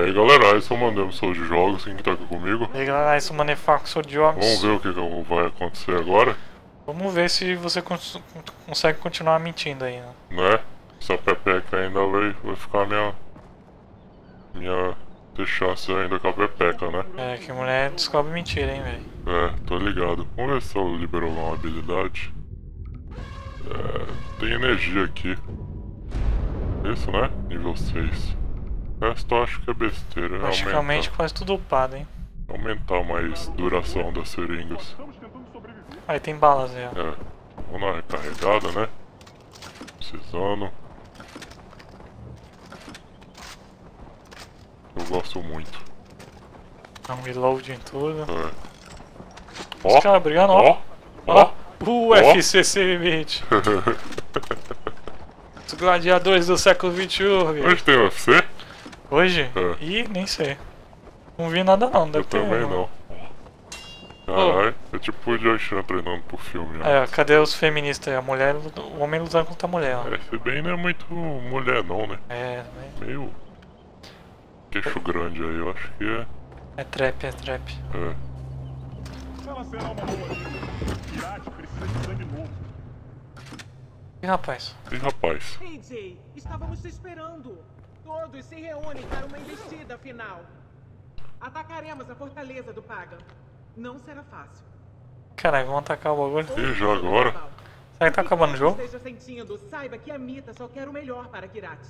Aí galera, esse é o Mano Demo, sou de jogos, quem que tá aqui comigo? E aí galera, esse é o Mano Efaco, sou de jogos. Vamos ver o que vai acontecer agora? Vamos ver se você consegue continuar mentindo aí, né? Né? Se a Pepeca ainda vai ficar minha chance ainda com a Pepeca, né? É, que mulher descobre mentira, hein, velho? É, tô ligado. Vamos ver se eu liberou uma habilidade. É, tem energia aqui. Isso, né? Nível 6. O resto eu acho que é besteira. Praticamente quase tudo upado, hein? Aumentar mais duração das seringas. Aí tem balas, já. É. Vamos na recarregada, né? Precisando. Eu gosto muito. Dá um reload em tudo. É. Ó, os caras brigando, ó. Ó. UFC Sem Limite. Os gladiadores do século XXI. Hoje tem UFC? Hoje? É. Ih, nem sei. Não vi nada não, deve ter. Eu também não. Caralho, é tipo o Joy Shan treinando pro filme. É, cadê os feministas? A mulher, o homem lutando contra a mulher. Ó. É, se bem não é muito mulher não, né? É, né? Meio... queixo grande aí, eu acho que é. É trap, é trap. É. Ih, rapaz. Ih, rapaz. AJ, estávamos te esperando. Todos se reúnem para uma investida final. Atacaremos a fortaleza do Pagan. Não será fácil. Caralho, vamos atacar o bagulho. Ih, já agora. Será que tá acabando o jogo? Saiba que a Mita só quer o melhor para Kirati.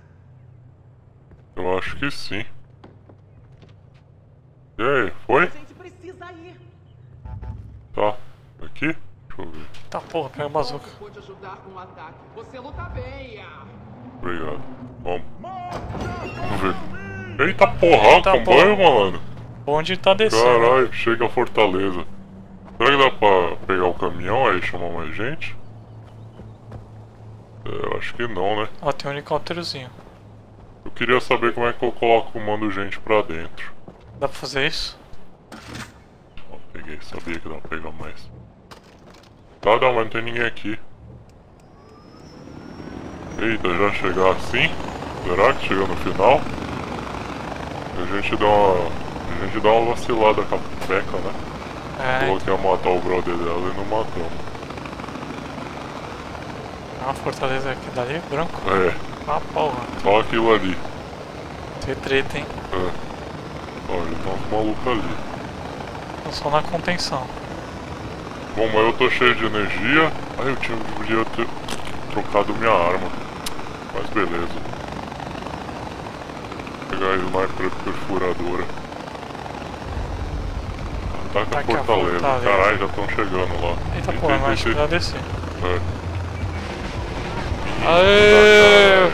Eu acho que sim. E aí, foi? A gente precisa ir. Tá, aqui? Deixa eu ver. Tá, porra, pega a bazuca. Obrigado. Vamos. Vamos ver. Eita porra, eita, acompanha, porra. Malandro. Onde tá descendo? Caralho, chega a fortaleza. Será que dá pra pegar o caminhão aí e chamar mais gente? É, eu acho que não, né? Ó, tem um helicópterozinho. Eu queria saber como é que eu coloco, mando gente pra dentro. Dá pra fazer isso? Ó, peguei, sabia que dá pra pegar mais. Tá, não, mas não tem ninguém aqui. Eita, já chegar assim? Será que chega no final? A gente dá uma vacilada com a P.E.K.K.A, né? É. Falou que ia matar o brother dela e não matamos. É uma fortaleza aqui dali, branco? É. Ah, porra. Só aquilo ali. Tem treta, hein? É. Olha, tá um maluco ali. Tô só na contenção. Bom, mas eu tô cheio de energia. Ai, eu tinha ter trocado minha arma. Mas beleza. Vou pegar a sniper perfuradora. Ataca a fortaleza. Caralho, já estão chegando lá. Eita porra, mas acho que vai descer. É. Aê!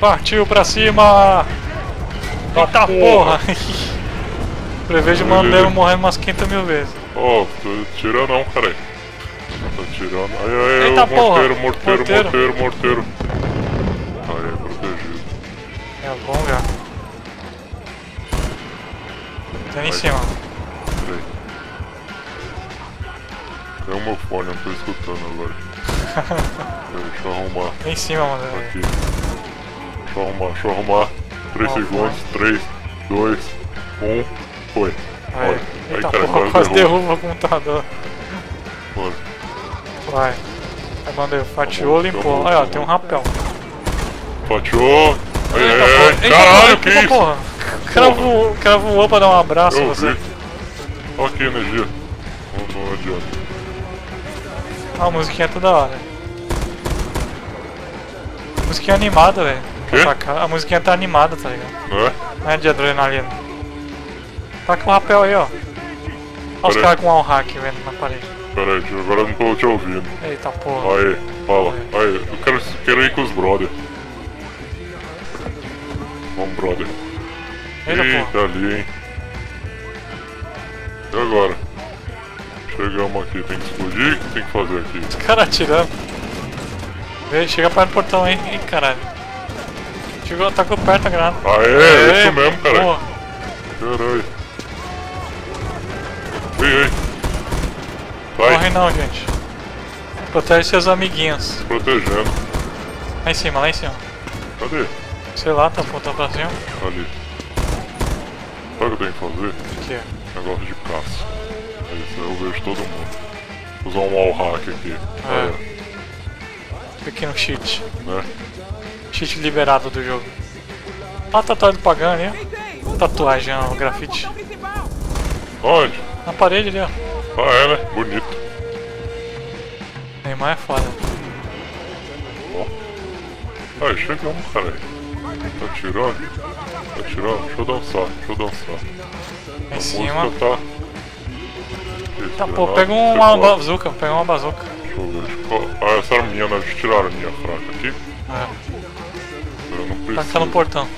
Partiu pra cima! Eita porra! Prevejo o Mano Demo morrer umas 500 mil vezes. Ó, tô tirando não, caralho. Tô tirando. Ai, ai, eita porra! Morteiro. Aí, protegido. É bom, já. Tá em cima. Peraí. Caiu meu fone, eu não tô escutando agora. Deixa eu arrumar. Em cima, mano. Aqui. Deixa eu arrumar. 3 segundos, 3, 2, 1, foi. Bora. Aí, cara, agora quase derruba o computador. Bora. Vai. Aí, mandei, fatiou, limpou. Olha, tem um rapel. Fatiou. Aí, caralho, que isso? O cara voou pra dar um abraço em você. Olha aqui a energia. Não adianta. Ah, a musiquinha é toda hora. A musiquinha é animada, velho. A musiquinha tá animada, tá ligado? É? Não é de adrenalina. Tá com o rapel aí, ó. Olha os caras com um hack vendo na parede. Pera aí, agora eu não tô te ouvindo. Eita porra. Aí, fala. Aí, eu quero ir com os brother. Vamos, brother. Eita, ali, hein. E agora? Chegamos aqui, tem que explodir? O que tem que fazer aqui? Os caras atirando. Chega perto do portão, hein? Ih, caralho. Chegou, tá com perto a granada. Aê, é isso mesmo, caralho. Caralho. Ei. Vai. Corre não, gente. Protege seus amiguinhos. Protegendo. Lá em cima. Cadê? Sei lá, tá apontando pra cima. Ali. Sabe o que eu tenho que fazer? O que é? Negócio de caça. Isso eu vejo todo mundo. Usar um wall hack aqui. Ah, é. Pequeno cheat. Né? Cheat liberado do jogo. Olha a tatuagem do Pagan ali, ó. Tatuagem, ó, grafite. Onde? Na parede ali, ó. Ah, é, né? Bonito. Neymar é foda. Ó. Ah, chegamos, cara. Tá tirando? Tá tirando? Deixa eu dançar, deixa eu dançar. É em cima. Tá... Tá, pô, pega uma bazuca, pega uma bazuca. Deixa eu ver. Ah, essa era minha, né? Eles tiraram a minha fraca aqui. É. Eu não preciso. Tá aqui no portão.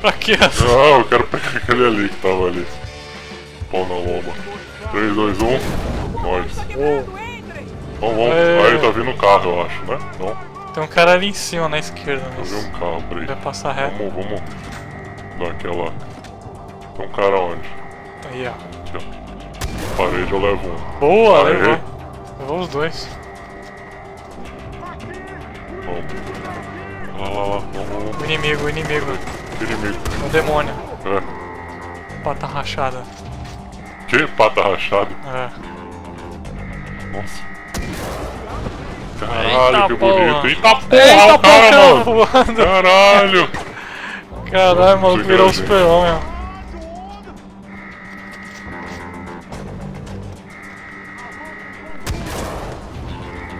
Pra que essa? Ah, eu quero pegar aquele ali que tava ali. Pau na lomba. 3, 2, 1. Nós. Então vamos. Aí tá vindo um carro, eu acho, né? Não. Tem um cara ali em cima, na esquerda. Eu vi um carro, peraí. Vai passar reto. Vamos dar aquela. Tem um cara onde? Aí, ó. Aqui, ó. Parede eu levo um. Boa, levou. Levou os dois. Vamos. Lá. O inimigo, o inimigo. O demônio. É. Pata rachada. Que pata rachada? É. Nossa. Caralho, eita, que bonito. Eita porra, o cara, mano. Voando. Caralho. Caralho, mano, virou o superão, meu.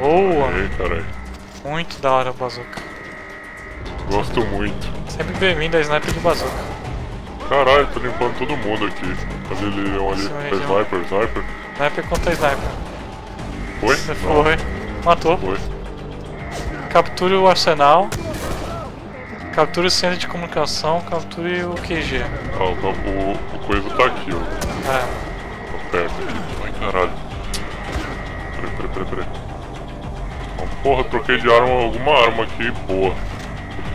Boa! Aí, carai. Muito da hora a bazuca. Gosto muito. Sempre bem-vindo a sniper de bazuca. Caralho, tô limpando todo mundo aqui. Cadê ele? Olha ali. Sniper. Sniper contra sniper. Foi? Você foi. Matou. Foi. Capture o arsenal. Capture o centro de comunicação. Capture o QG. Ah, o coisa tá aqui, ó. É. Tô perto aqui. Ai, caralho. Peraí. Porra, troquei de arma, alguma arma aqui, boa. Vou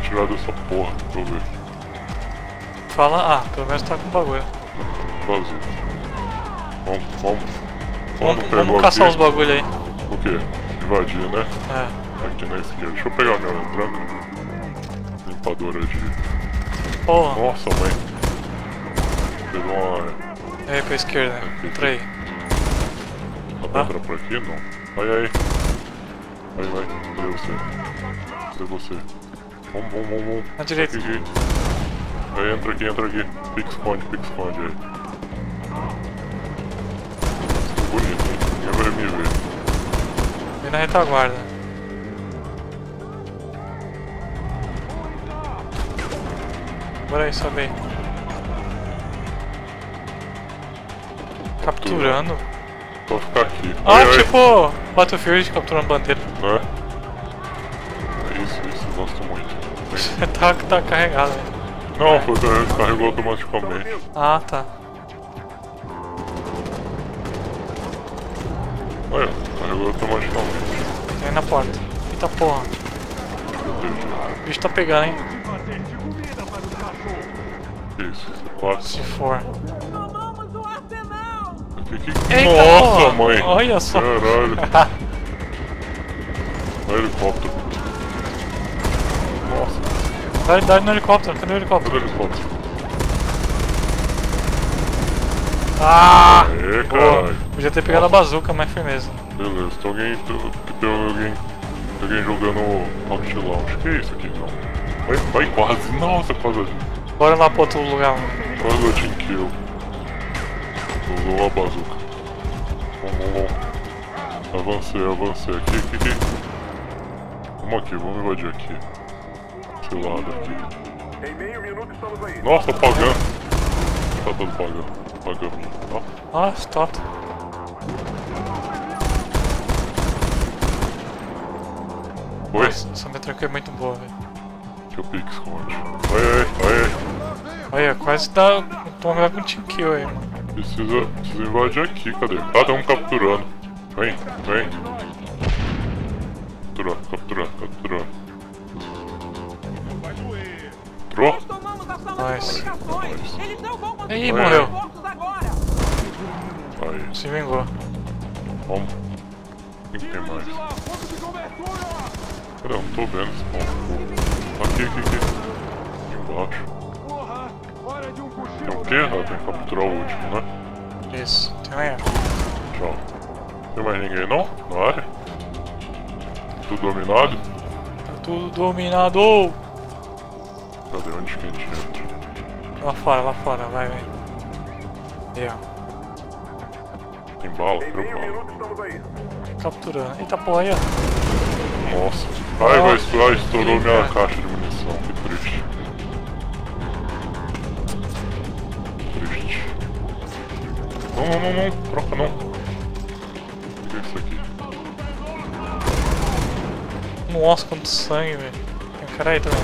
tirar dessa porra, deixa eu ver. Fala, ah, pelo menos tá com bagulho. Vazio. Vamos caçar aqui. Os bagulho aí. O quê? Invadir, né? É. Aqui na esquerda, deixa eu pegar o meu lembrando. Limpadora de... Porra. Nossa, mãe. Pegou uma... Aí, pra esquerda, aqui. Entra aí. Dá pra entrar por aqui? Não. Vai aí. Vai, cadê você? Vamos. Na direita. Aí, entra aqui. Pique esconde aí. Bonito, hein? Ninguém vai me ver. Vem na retaguarda. Bora aí, sobe aí. Capturando. Só ficar aqui. Ah, ai, tipo, Battlefield capturando bandeira. Né? É isso, gosto muito. tá carregado. Não, é. Foi carregou automaticamente. Ah, tá. Olha, carregou automaticamente. Tem na porta. Eita porra. O bicho tá pegando, hein? Isso, quatro. Se for. Eita, nossa, porra. Mãe! Olha só! Caralho! Helicóptero! Nossa! Dá no helicóptero! Cadê o helicóptero? Ah! Aê, caralho! Podia ter pegado a bazuca, mas firmeza! Beleza, tem alguém jogando Outlaunch. Que é isso aqui, não? Vai quase! Nossa, quase! Bora lá pro outro lugar! Quase eu te kill! Usou a bazuca. Vamos. Avancei. Aqui. Vamos invadir aqui. Esse lado aqui. Em meio minuto estamos aí. Nossa, Pagan! Tá todo Pagan. Ah, estátua. Oi? Nossa, essa metraca é muito boa, velho. Que o P.E.K.K.A esconde. Olha aí. Olha, quase dá. Toma um team kill aí, mano. Precisa invadir aqui, cadê? Ah, tá um capturando. Vem. Capturando. Entrou? Nice. Ih, morreu. Aí. Se vingou. Vamos. O que tem mais? Cadê? Eu não tô vendo esse ponto. Aqui. Aqui embaixo. Tem um guerra, tem que capturar o último, né? Isso, então é. Tchau. Tem mais ninguém não? Na área? Tudo dominado? Tá tudo dominado! Cadê? Onde que a gente entra? Lá fora, vai, vem. Aí, ó. Tem bala, tem bala. Capturando. Eita porra aí, ó. Nossa. Ai, vai estourar, estourou minha caixa de munição, que triste. Não, troca não. Pega isso aqui. Nossa, quanto sangue, velho. Tem um cara aí também.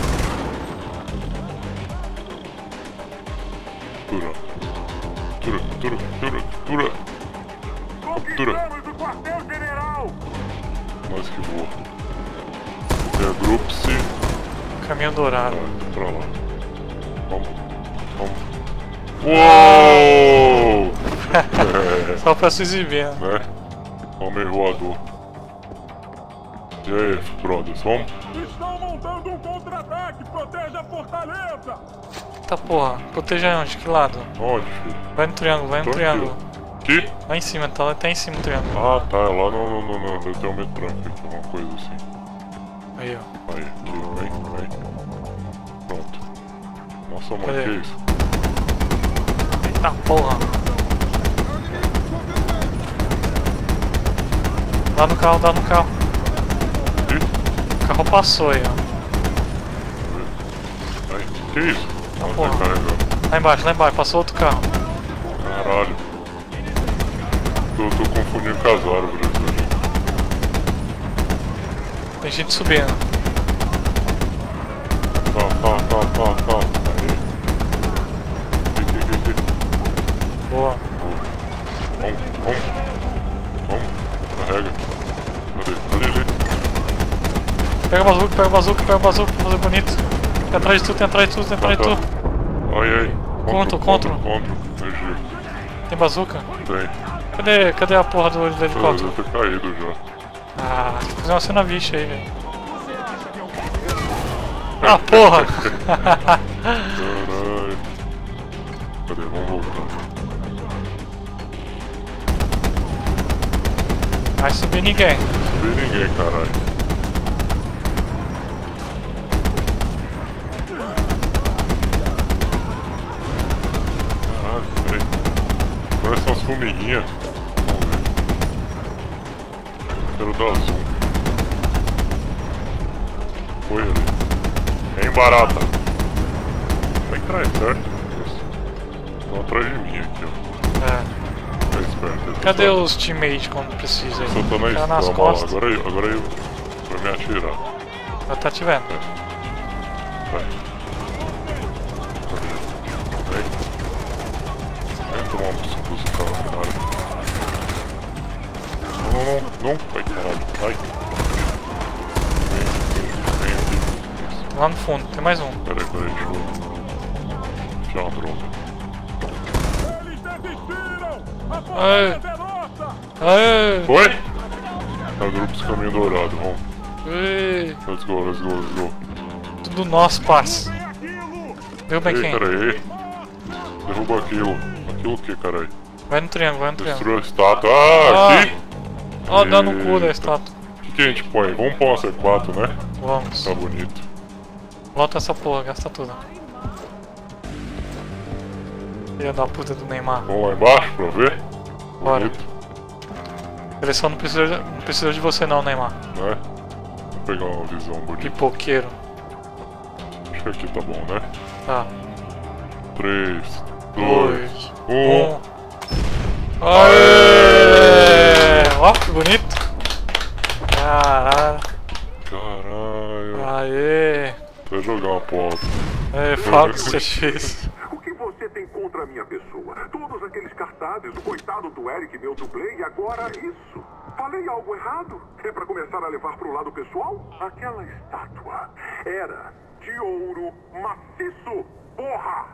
Captura. Conquistamos o quartel-general! Nós que voa. Regroupe-se. Caminho dourado. Ah, pra lá. Vamos. Uou! É. Só pra se exibir, né? Homem voador. E aí, brothers, vamos? Estão montando um contra-ataque! Proteja a fortaleza! Tá porra, proteja onde? Que lado? Onde, filho? Vai no triângulo, vai no triângulo. Aqui? Lá em cima, tá até em cima do triângulo. Ah, tá, é lá no. Eu tenho um metranque aqui, alguma coisa assim. Aí, ó. Aí, vem. Pronto. Nossa, mano, que isso? Eita porra! Dá no carro, O carro passou aí, ó. Ai, que isso? Ah, porra. Lá embaixo, passou outro carro. Caralho. Tô confundindo com as árvores aqui. Tem gente subindo. Tá. Aí. Boa. Vamos. Carrega. Ali. Pega o bazuca, bonito. Tem atrás de tu. Ai. Contra. Tem bazuca? Tem. Cadê a porra do olho do helicóptero? Eu tô caído já. Ah, tem que fazer uma cena bicha aí, velho. Ah, porra! Caralho. Cadê? Vamos voltar. Vai subir ninguém. Caralho. Caralho, peraí. Agora são as formiguinhas. Quero dar zoom. Foi ali. É em barata. Vai atrás, certo? Estão atrás de mim aqui, ó. É. Cadê os teammates quando precisa? Só tô na nas costas. Agora eu pra me atirar. Já tá atirando. Vai tomar um susto pra lá, caralho. Não. Vai, caralho. Vai. Vem. Lá no fundo, tem mais um. Peraí, deixa eu tirar uma droga. Aê! Foi? Tá grupo de caminho dourado, vamos. Let's go. Tudo nosso, parça. Derruba aqui. Derruba aquilo. Aquilo o que, caralho? Vai no triângulo. Destrua a estátua. Aqui! Ó, dá no cu da estátua. O que a gente põe? Vamos pôr uma C4, né? Vamos. Tá bonito. Lota essa porra, gasta tudo. Filha da puta do Neymar. Vamos lá embaixo pra ver? Bora. Seleção não precisa de você não, Neymar. Né? Vou pegar uma visão bonita. Pipoqueiro. Acho que aqui tá bom, né? Tá. 3, 2, 1. Aê! Ó, que bonito. Caralho. Aê! Vou jogar uma porta. Aê, Fábio, você fez. Tem contra a minha pessoa. Todos aqueles cartazes, o coitado do Eric, meu dublê, e agora isso. Falei algo errado? É pra começar a levar pro lado pessoal? Aquela estátua era de ouro maciço. Porra!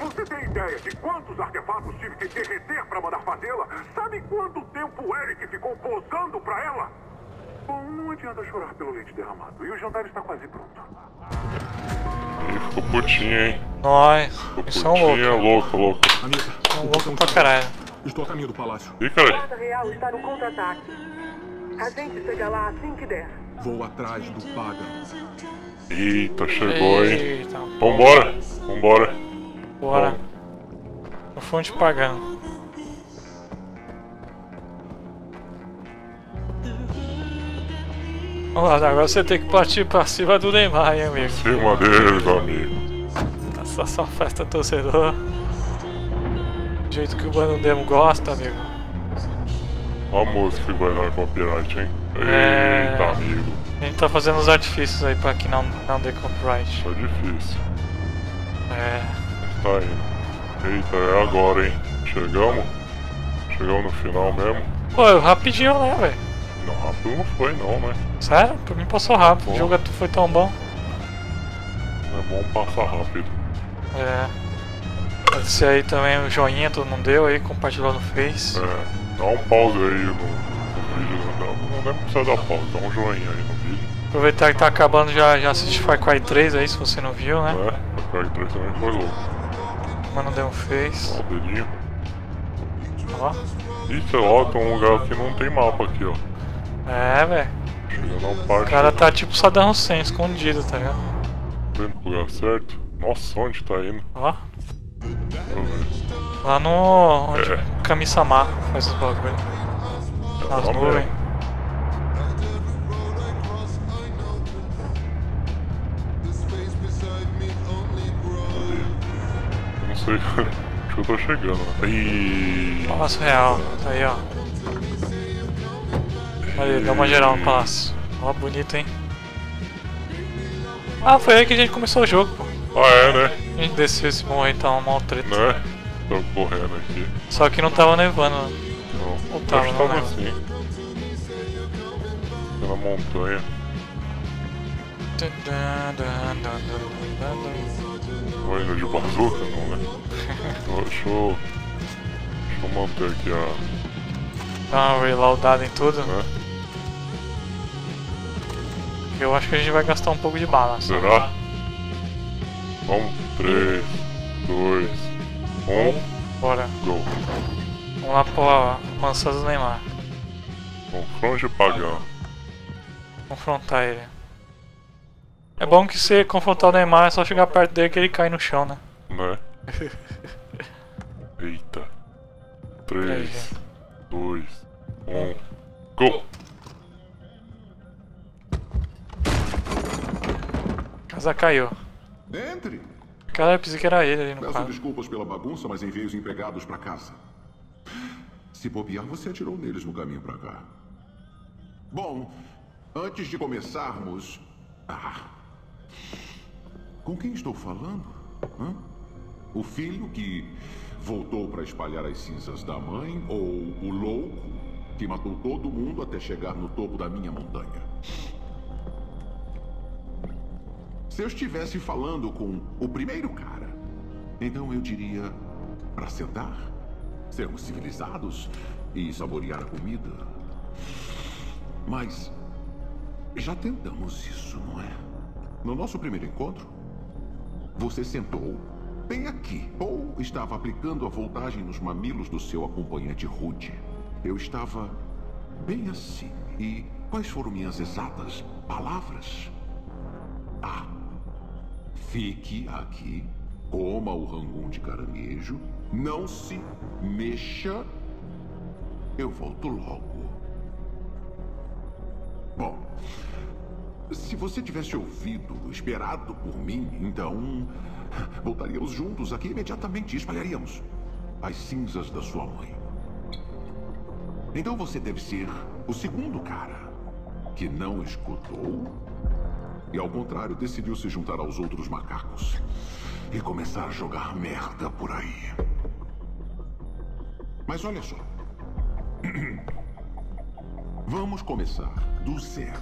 Você tem ideia de quantos artefatos tive que derreter pra mandar fazê-la? Sabe quanto tempo o Eric ficou posando pra ela? Bom, não adianta chorar pelo leite derramado. E o jantar está quase pronto. Tô putinho, hein? Nós, missão louca. É louco, louco. Amiga, é louco pra caralho. Estou a caminho do palácio. Ih, caralho. A Guarda Real está no contra-ataque. A gente chega lá assim que der. Vou atrás do Pagan. Eita, chegou, hein? Vambora, vambora. Bora. No fundo de Pagan. Vamos lá, agora você tem que partir pra cima do Neymar, hein, amigo? Cima deles, amigo. Essa só festa torcedor. Do jeito que o Mano Demo gosta, amigo. Ó a música que vai dar copyright, hein? Eita, amigo. A gente tá fazendo os artifícios aí pra que não dê copyright. Tá difícil. É. Tá indo. Eita, é agora, hein? Chegamos? Chegamos no final mesmo? Pô, rapidinho, né, velho? Não, rápido não foi não, né? Sério? Por mim passou rápido, o jogo foi tão bom. É bom passar rápido. É. Esse aí também, o joinha todo mundo deu aí, compartilhou no Face. É, dá um pause aí no vídeo, não lembro que precisa dar pause, dá um joinha aí no vídeo. Aproveitar que tá acabando, já assiste Fire Cry 3 aí, se você não viu, né? É, Fire Cry 3 também foi louco. Mano Demo fez. Ó o dedinho. Ó. Ih, sei lá, tem um lugar que não tem mapa aqui, ó. É, velho. O cara tá tipo só dando 100, escondido, tá ligado? Tá indo pro lugar certo? Nossa, onde tá indo? Ó. Lá no... onde o Kami-Sama faz os bagulho. Nas nuvens. Eu não sei onde eu tô chegando. Ih. Palácio Real, tá aí, ó. Olha, deu uma geral no palácio. Ó, bonito, hein? Ah, foi aí que a gente começou o jogo, pô. Ah, é, né? A gente desceu esse bom aí, tá uma mal treta. Né? Tô correndo aqui. Só que não tava nevando, né? Não. Ou tava, não tava assim. Pela montanha. Tô indo de bazuca, não, né? Deixa eu manter aqui a... Dá uma reloadada em tudo. É. Eu acho que a gente vai gastar um pouco de bala. Será? Vamos, 3, 2, 1. Bora. Go. Vamos lá pra mansão do Neymar. Confronte Pagan. Confrontar ele. É bom que se confrontar o Neymar é só chegar perto dele que ele cai no chão, né? Né? Eita. 3. 2, 1, go! Casa caiu. Entre! Cara, eu pensei que era ele ali no quarto. Peço desculpas pela bagunça, mas enviei os empregados pra casa. Se bobear, você atirou neles no caminho pra cá. Bom, antes de começarmos... com quem estou falando? Hã? O filho que... voltou para espalhar as cinzas da mãe, ou o louco que matou todo mundo até chegar no topo da minha montanha? Se eu estivesse falando com o primeiro cara, então eu diria para sentar, sermos civilizados e saborear a comida. Mas já tentamos isso, não é? No nosso primeiro encontro, você sentou bem aqui, ou estava aplicando a voltagem nos mamilos do seu acompanhante rude. Eu estava bem assim. E quais foram minhas exatas palavras? A. Fique aqui, coma o rangon de caranguejo, não se mexa, eu volto logo. Bom, se você tivesse ouvido, esperado por mim, então... voltaríamos juntos aqui imediatamente e espalharíamos as cinzas da sua mãe. Então você deve ser o segundo cara que não escutou e, ao contrário, decidiu se juntar aos outros macacos e começar a jogar merda por aí. Mas olha só. Vamos começar do zero.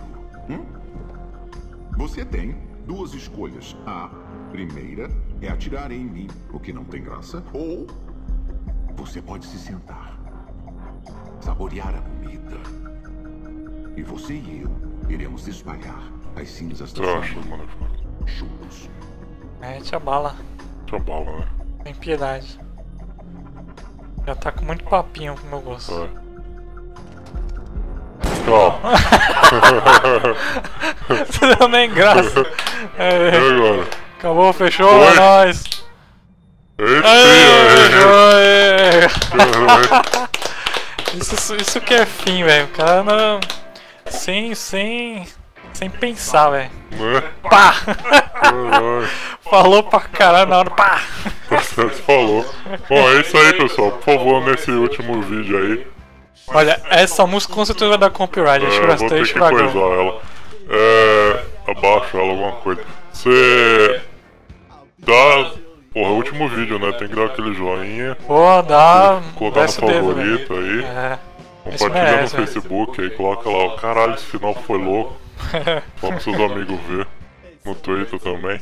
Você tem duas escolhas. A primeira é atirar em mim, o que não tem graça, ou você pode se sentar, saborear a comida, e você e eu iremos espalhar as cinzas da sua mãe juntos. É, te abala. Te abala, né? Tem piedade. Já tá com muito papinho pro meu gosto. É. Tchau. Você deu nem graça. É, e agora? Acabou, fechou, é nóis. Isso que é fim, velho. O cara não... Sem pensar, velho. É? Pá! É, falou pra caralho na hora, pá! Você falou. Bom, é isso aí, pessoal. Por favor, nesse último vídeo aí. Olha, essa música com certeza vai dar copyright. Acho que eu vou ter que coisar ela. É... Abaixa ela, alguma coisa. Você... dá... Porra, é o último vídeo, né? Tem que dar aquele joinha. Pô, dá... Colocar no favorito aí. É. Compartilha no Facebook aí, coloca lá, ó, caralho, esse final foi louco. Fala pros seus amigos ver. No Twitter também.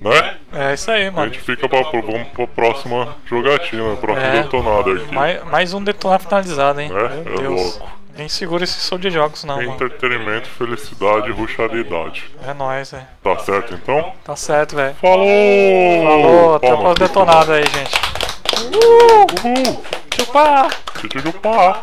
Né? É isso aí, mano. A gente fica pra, vamos pra próxima jogatina, próximo detonado aqui. Mais um detonado finalizado, hein? É, meu Deus. Louco. Nem segura esse som de jogos, não. Entretenimento, mano. Felicidade e ruxalidade. É nóis, é. Tá certo então? Tá certo, velho. Falou! Falou, até o detonado aí, gente. Uhul! Chupá! Chupá!